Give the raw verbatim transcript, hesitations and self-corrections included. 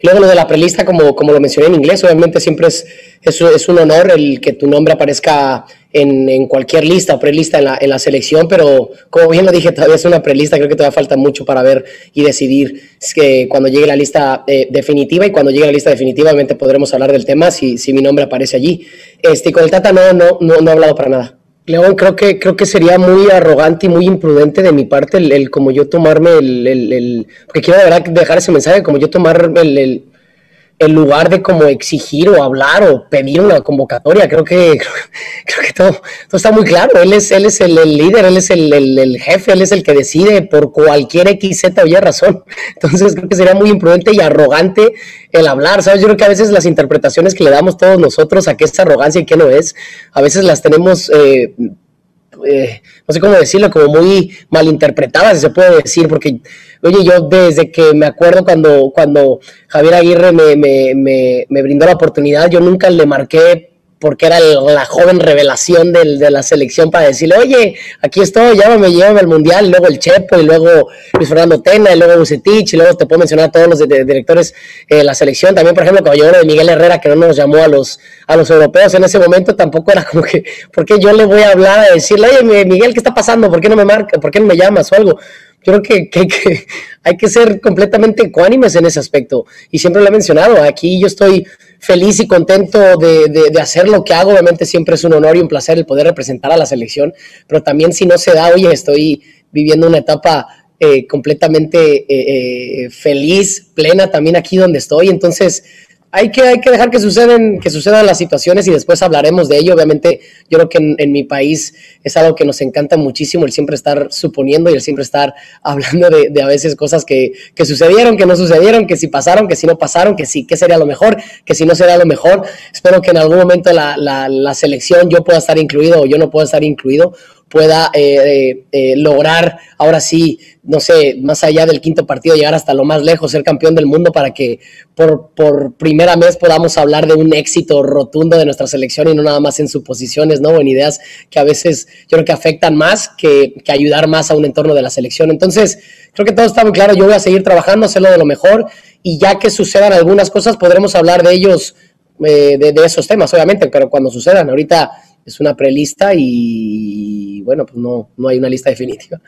Luego lo de la prelista, como, como lo mencioné en inglés, obviamente siempre es, es, es un honor el que tu nombre aparezca en, en cualquier lista o prelista en la, en la selección, pero como bien lo dije, todavía es una prelista, creo que todavía falta mucho para ver y decidir que cuando llegue la lista eh, definitiva, y cuando llegue la lista definitiva obviamente podremos hablar del tema si, si mi nombre aparece allí. Este, con el Tata no, no, no, no he hablado para nada. León, creo que, creo que sería muy arrogante y muy imprudente de mi parte el, el como yo tomarme el, el, el... Porque quiero de verdad dejar ese mensaje, como yo tomar el, el, el lugar de como exigir o hablar o pedir una convocatoria. Creo que, creo, creo que todo, todo está muy claro. Él es, él es el, el líder, él es el, el, el jefe, él es el que decide por cualquier X, Z o Y razón. Entonces creo que sería muy imprudente y arrogante el hablar, ¿sabes? Yo creo que a veces las interpretaciones que le damos todos nosotros a qué es arrogancia y qué no es, a veces las tenemos, eh, eh, no sé cómo decirlo, como muy malinterpretadas, si se puede decir, porque, oye, yo desde que me acuerdo cuando, cuando Javier Aguirre me, me, me, me brindó la oportunidad, yo nunca le marqué porque era el, la joven revelación del, de la selección para decirle, oye, aquí estoy, llámame, llévame al Mundial, y luego el Chepo, y luego Luis Fernando Tena, y luego Bucetich, y luego te puedo mencionar a todos los de, de, directores de eh, la selección, también por ejemplo cuando llegó de Miguel Herrera, que no nos llamó a los, a los europeos, en ese momento tampoco era como que, ¿por qué yo le voy a hablar a decirle, oye Miguel, ¿qué está pasando? ¿Por qué no me marca? ¿Por qué no me llamas? O algo. Yo creo que, que, que hay que ser completamente ecuánimes en ese aspecto, y siempre lo he mencionado, aquí yo estoy feliz y contento de, de, de hacer lo que hago, obviamente siempre es un honor y un placer el poder representar a la selección, pero también si no se da, oye, estoy viviendo una etapa eh, completamente eh, eh, feliz, plena también aquí donde estoy, entonces hay que, hay que dejar que suceden, que sucedan las situaciones y después hablaremos de ello. Obviamente yo creo que en, en mi país es algo que nos encanta muchísimo, el siempre estar suponiendo y el siempre estar hablando de, de a veces cosas que, que sucedieron, que no sucedieron, que si pasaron, que si no pasaron, que si, que sería lo mejor, que si no sería lo mejor. Espero que en algún momento la, la, la selección, yo pueda estar incluido o yo no pueda estar incluido, pueda eh, eh, lograr ahora sí, no sé, más allá del quinto partido, llegar hasta lo más lejos, ser campeón del mundo, para que por, por primera vez podamos hablar de un éxito rotundo de nuestra selección y no nada más en suposiciones, ¿no? En ideas que a veces yo creo que afectan más que, que ayudar más a un entorno de la selección. Entonces, creo que todo está muy claro, yo voy a seguir trabajando, hacerlo de lo mejor, y ya que sucedan algunas cosas podremos hablar de ellos, eh, de, de esos temas, obviamente, pero cuando sucedan. Ahorita es una prelista y bueno, pues no, no hay una lista definitiva.